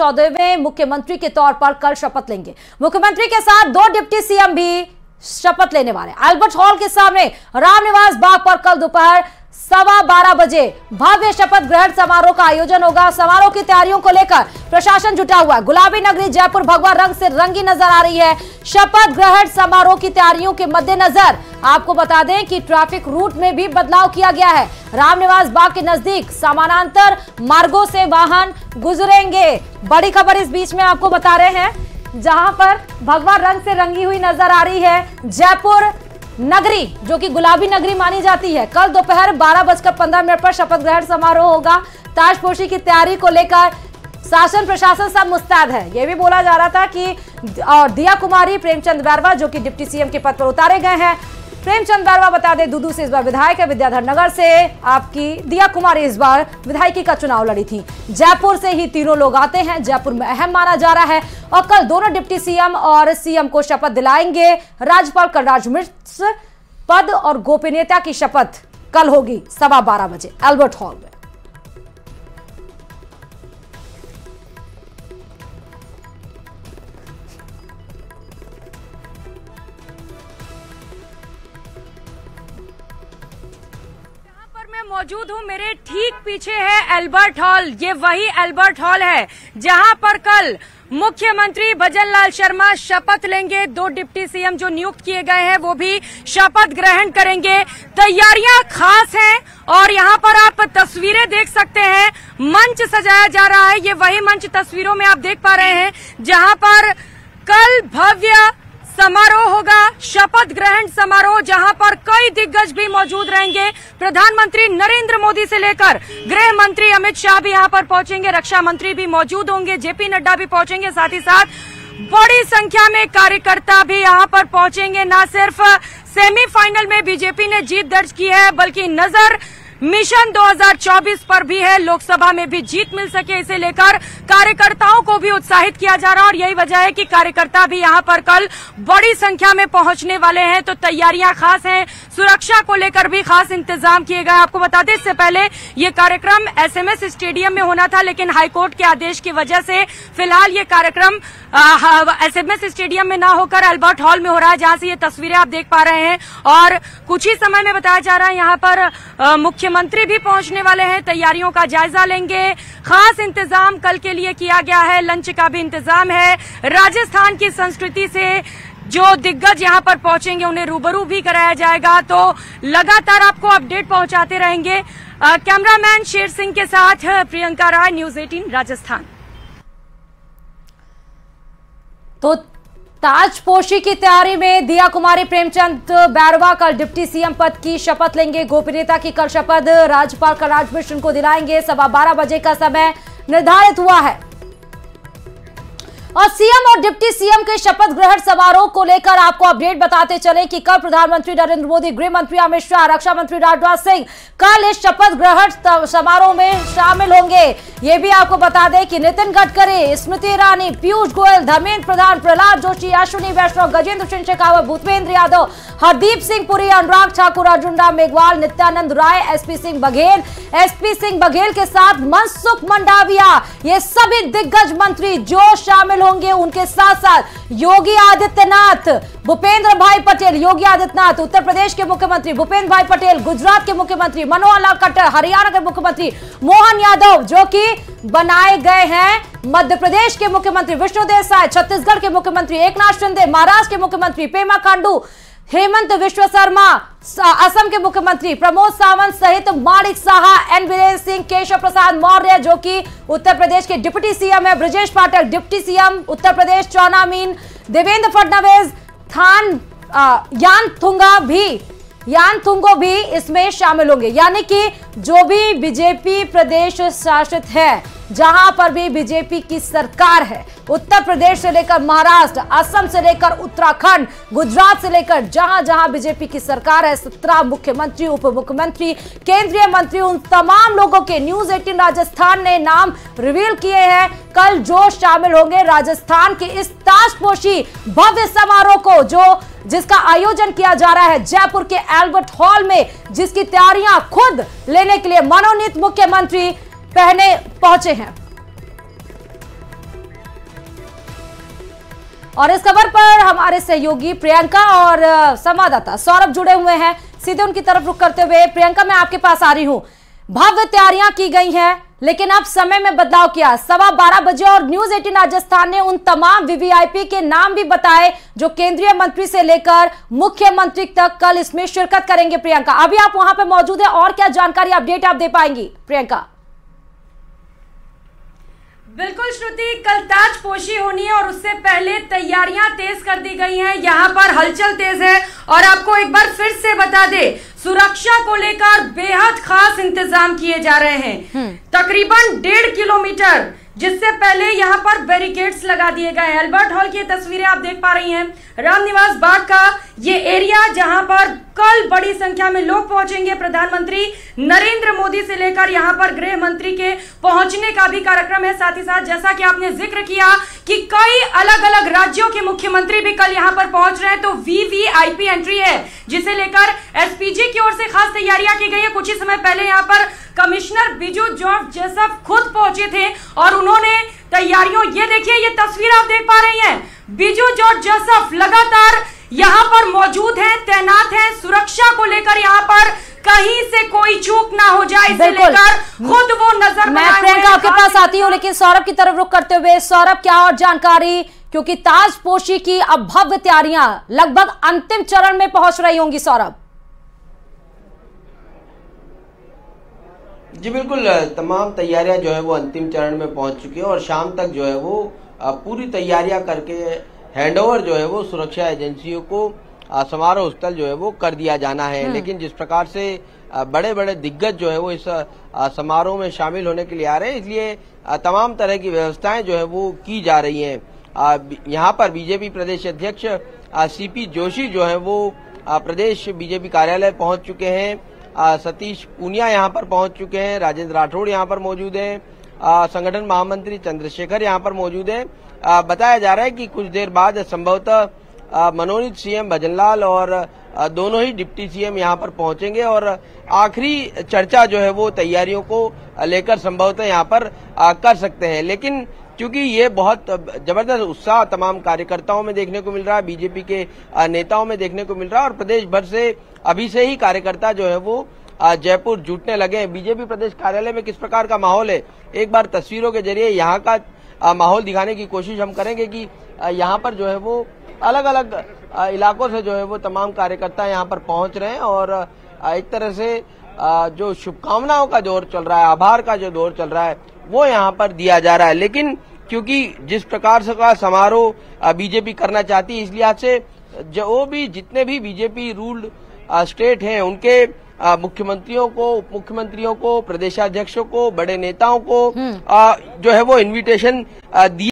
14वें मुख्यमंत्री के तौर पर कल शपथ लेंगे। मुख्यमंत्री के साथ दो डिप्टी सीएम भी शपथ लेने वाले। अल्बर्ट हॉल के सामने रामनिवास बाग पर कल दोपहर 12:15 बजे भव्य शपथ ग्रहण समारोह का आयोजन होगा। समारोह की तैयारियों को लेकर प्रशासन जुटा हुआ। गुलाबी नगरी जयपुर भगवा रंग से रंगी नजर आ रही है। शपथ ग्रहण समारोह की तैयारियों के मद्देनजर आपको बता दें कि ट्रैफिक रूट में भी बदलाव किया गया है। रामनिवास बाग के नजदीक समानांतर मार्गों से वाहन गुजरेंगे। बड़ी खबर इस बीच में आपको बता रहे हैं, जहां पर भगवा रंग से रंगी हुई नजर आ रही है जयपुर नगरी, जो कि गुलाबी नगरी मानी जाती है। कल दोपहर 12:15 पर शपथ ग्रहण समारोह होगा। ताजपोशी की तैयारी को लेकर शासन प्रशासन सब मुस्तैद है। यह भी बोला जा रहा था कि और दिया कुमारी, प्रेमचंद बैरवा जो कि डिप्टी सीएम के पद पर उतारे गए हैं। प्रेमचंद बैरवा बता दे दूदू से इस बार विधायक है। विद्याधर नगर से आपकी दिया कुमारी इस बार विधायकी का चुनाव लड़ी थी। जयपुर से ही तीनों लोग आते हैं। जयपुर में अहम माना जा रहा है और कल दोनों डिप्टी सीएम और सीएम को शपथ दिलाएंगे। राज्यपाल कलराज मिश्र पद और गोपनीयता की शपथ कल होगी 12:15 बजे अल्बर्ट हॉल में। मौजूद हूँ, मेरे ठीक पीछे है अल्बर्ट हॉल। ये वही अल्बर्ट हॉल है जहाँ पर कल मुख्यमंत्री भजन लाल शर्मा शपथ लेंगे। दो डिप्टी सीएम जो नियुक्त किए गए हैं वो भी शपथ ग्रहण करेंगे। तैयारियां खास हैं और यहाँ पर आप तस्वीरें देख सकते हैं। मंच सजाया जा रहा है। ये वही मंच तस्वीरों में आप देख पा रहे हैं जहाँ पर कल भव्य समारोह होगा, शपथ ग्रहण समारोह, जहां पर कई दिग्गज भी मौजूद रहेंगे। प्रधानमंत्री नरेंद्र मोदी से लेकर गृह मंत्री अमित शाह भी यहां पर पहुंचेंगे। रक्षा मंत्री भी मौजूद होंगे, जेपी नड्डा भी पहुंचेंगे। साथ ही साथ बड़ी संख्या में कार्यकर्ता भी यहां पर पहुंचेंगे। न सिर्फ सेमीफाइनल में बीजेपी ने जीत दर्ज की है, बल्कि नजर मिशन 2024 पर भी है। लोकसभा में भी जीत मिल सके, इसे लेकर कार्यकर्ताओं को भी उत्साहित किया जा रहा है और यही वजह है कि कार्यकर्ता भी यहां पर कल बड़ी संख्या में पहुंचने वाले हैं। तो तैयारियां खास हैं, सुरक्षा को लेकर भी खास इंतजाम किए गए। आपको बता दें, इससे पहले ये कार्यक्रम एसएमएस स्टेडियम में होना था, लेकिन हाईकोर्ट के आदेश की वजह से फिलहाल ये कार्यक्रम एसएमएस स्टेडियम में ना होकर अल्बर्ट हॉल में हो रहा है, जहां से ये तस्वीरें आप देख पा रहे हैं। और कुछ ही समय में बताया जा रहा है यहाँ पर मुख्यमंत्री भी पहुंचने वाले हैं। तैयारियों का जायजा लेंगे। खास इंतजाम कल के लिए किया गया है। लंच का भी इंतजाम है। राजस्थान की संस्कृति से जो दिग्गज यहां पर पहुंचेंगे उन्हें रूबरू भी कराया जाएगा। तो लगातार आपको अपडेट पहुंचाते रहेंगे। कैमरामैन शेर सिंह के साथ प्रियंका राय, News18 राजस्थान। तो ताजपोशी की तैयारी में दिया कुमारी, प्रेमचंद बैरवा कल डिप्टी सीएम पद की शपथ लेंगे। गोपनीयता की कल शपथ राज्यपाल कलराज मिश्र को दिलाएंगे। 12:15 बजे का समय निर्धारित हुआ है और सीएम और डिप्टी सीएम के शपथ ग्रहण समारोह को लेकर आपको अपडेट बताते चले कि कल प्रधानमंत्री नरेंद्र मोदी, गृह मंत्री अमित शाह, रक्षा मंत्री राजनाथ सिंह कल इस शपथ ग्रहण समारोह में शामिल होंगे। ये भी आपको बता दें कि नितिन गडकरी, स्मृति ईरानी, पीयूष गोयल, धर्मेन्द्र प्रधान, प्रहलाद जोशी, अश्विनी वैष्णव, गजेंद्र सिंह शेखावत, भूपेंद्र यादव, हरदीप सिंह पुरी, अनुराग ठाकुर, अर्जुन राम मेघवाल, नित्यानंद राय, एसपी सिंह बघेल के साथ मनसुख मंडाविया, ये सभी दिग्गज मंत्री जो शामिल होंगे। उनके साथ साथ योगी आदित्यनाथ, भूपेंद्र भाई पटेल, योगी आदित्यनाथ उत्तर प्रदेश के मुख्यमंत्री, भूपेंद्र भाई पटेल गुजरात के मुख्यमंत्री, मनोहरलाल खट्टर हरियाणा के मुख्यमंत्री, मोहन यादव जो कि बनाए गए हैं मध्य प्रदेश के मुख्यमंत्री, विष्णुदेव साय छत्तीसगढ़ के मुख्यमंत्री, एकनाथ शिंदे महाराष्ट्र के मुख्यमंत्री, पेमा कांडू, हेमंत विश्व शर्मा असम के मुख्यमंत्री, प्रमोद सावंत सहित माणिक साहा, एन वीरेंद्र सिंह, केशव प्रसाद मौर्य जो कि उत्तर प्रदेश के डिप्टी सीएम है, Brajesh Pathak deputy CM Uttar Pradesh, Chowna Mein, Devendra Fadnavis, Yanthungo भी इसमें शामिल होंगे। यानी कि जो भी बीजेपी प्रदेश शासित है, जहां पर भी बीजेपी की सरकार है, उत्तर प्रदेश से लेकर महाराष्ट्र, असम से लेकर उत्तराखंड, गुजरात से लेकर जहां जहां बीजेपी की सरकार है, 17 मुख्यमंत्री, उप मुख्यमंत्री, केंद्रीय मंत्री, उन तमाम लोगों के News18 राजस्थान ने नाम रिवील किए हैं। कल जो शामिल होंगे राजस्थान के इस ताजपोशी भव्य समारोह को, जो जिसका आयोजन किया जा रहा है जयपुर के अल्बर्ट हॉल में, जिसकी तैयारियां खुद लेने के लिए मनोनीत मुख्यमंत्री पहुंचे हैं। और इस खबर पर हमारे सहयोगी प्रियंका और संवाददाता सौरभ जुड़े हुए हैं। सीधे उनकी तरफ रुख करते हुए प्रियंका, मैं आपके पास आ रही हूँ। भव्य तैयारियां की गई हैं, लेकिन अब समय में बदलाव किया। 12:15 बजे और News18 राजस्थान ने उन तमाम वीवीआईपी के नाम भी बताए जो केंद्रीय मंत्री से लेकर मुख्यमंत्री तक कल इसमें शिरकत करेंगे। प्रियंका, अभी आप वहां पर मौजूद है और क्या जानकारी अपडेट आप दे पाएंगी? प्रियंका, बिल्कुल श्रुति, कल ताजपोशी होनी है और उससे पहले तैयारियां तेज कर दी गई हैं। यहां पर हलचल तेज है और आपको एक बार फिर से बता दे, सुरक्षा को लेकर बेहद खास इंतजाम किए जा रहे हैं। तकरीबन 1.5 किलोमीटर जिससे पहले यहां पर बैरिकेड्स लगा दिए गए हैं। अल्बर्ट हॉल की तस्वीरें आप देख पा रही हैं। रामनिवास बाग का ये एरिया जहां पर कल बड़ी संख्या में लोग पहुंचेंगे। प्रधानमंत्री नरेंद्र मोदी से लेकर यहां पर गृह मंत्री के पहुंचने का भी कार्यक्रम है। साथ ही साथ, जैसा कि आपने जिक्र किया कि कई अलग अलग राज्यों के मुख्यमंत्री भी कल यहां पर पहुंच रहे हैं, तो वीवीआईपी एंट्री है जिसे लेकर एसपीजी की ओर से खास तैयारियां की गई है। कुछ ही समय पहले यहाँ पर कमिश्नर बिजु जॉर्ज जोसफ खुद पहुंचे थे और उन्होंने तैयारियों, ये देखिए, ये तस्वीर आप देख पा रही हैं, बिजु जॉर्ज जोसफ लगातार यहाँ पर मौजूद हैं, तैनात हैं, सुरक्षा को लेकर यहाँ पर कहीं से कोई चूक ना हो जाए, इसे लेकर खुद वो नजर बनाए हुए हैं। मैं आपके पास आती हूँ, लेकिन सौरभ की तरफ रुख करते हुए, सौरभ क्या और जानकारी, क्योंकि ताजपोशी की अब भव्य तैयारियां लगभग अंतिम चरण में पहुंच रही होंगी। सौरभ जी, बिल्कुल, तमाम तैयारियां जो है वो अंतिम चरण में पहुंच चुकी है और शाम तक जो है वो पूरी तैयारियां करके हैंडओवर जो है वो सुरक्षा एजेंसियों को समारोह स्थल जो है वो कर दिया जाना है। लेकिन जिस प्रकार से बड़े बड़े दिग्गज जो है वो इस समारोह में शामिल होने के लिए आ रहे हैं, इसलिए तमाम तरह की व्यवस्थाएं जो है वो की जा रही हैं। यहाँ पर बीजेपी प्रदेश अध्यक्ष CP जोशी जो है वो प्रदेश बीजेपी कार्यालय पहुंच चुके हैं। सतीश पूनिया यहाँ पर पहुंच चुके हैं, राजेंद्र राठौड़ यहाँ पर मौजूद हैं, संगठन महामंत्री चंद्रशेखर यहाँ पर मौजूद हैं। बताया जा रहा है कि कुछ देर बाद संभवतः मनोनीत CM भजन लाल और दोनों ही डिप्टी CM यहाँ पर पहुंचेंगे और आखिरी चर्चा जो है वो तैयारियों को लेकर संभवतः यहाँ पर कर सकते हैं। लेकिन क्योंकि ये बहुत जबरदस्त उत्साह तमाम कार्यकर्ताओं में देखने को मिल रहा है, बीजेपी के नेताओं में देखने को मिल रहा है और प्रदेश भर से अभी से ही कार्यकर्ता जो है वो जयपुर जुटने लगे हैं। बीजेपी प्रदेश कार्यालय में किस प्रकार का माहौल है, एक बार तस्वीरों के जरिए यहाँ का माहौल दिखाने की कोशिश हम करेंगे कि यहाँ पर जो है वो अलग अलग इलाकों से जो है वो तमाम कार्यकर्ता यहाँ पर पहुंच रहे हैं और एक तरह से जो शुभकामनाओं का दौर चल रहा है, आभार का जो दौर चल रहा है, वो यहाँ पर दिया जा रहा है। लेकिन क्योंकि जिस प्रकार से का समारोह बीजेपी करना चाहती है, इसलिए आज से जो भी जितने भी बीजेपी रूल्ड स्टेट हैं उनके मुख्यमंत्रियों को, उप मुख्यमंत्रियों को, प्रदेशाध्यक्षों को, बड़े नेताओं को जो है वो इन्विटेशन दिए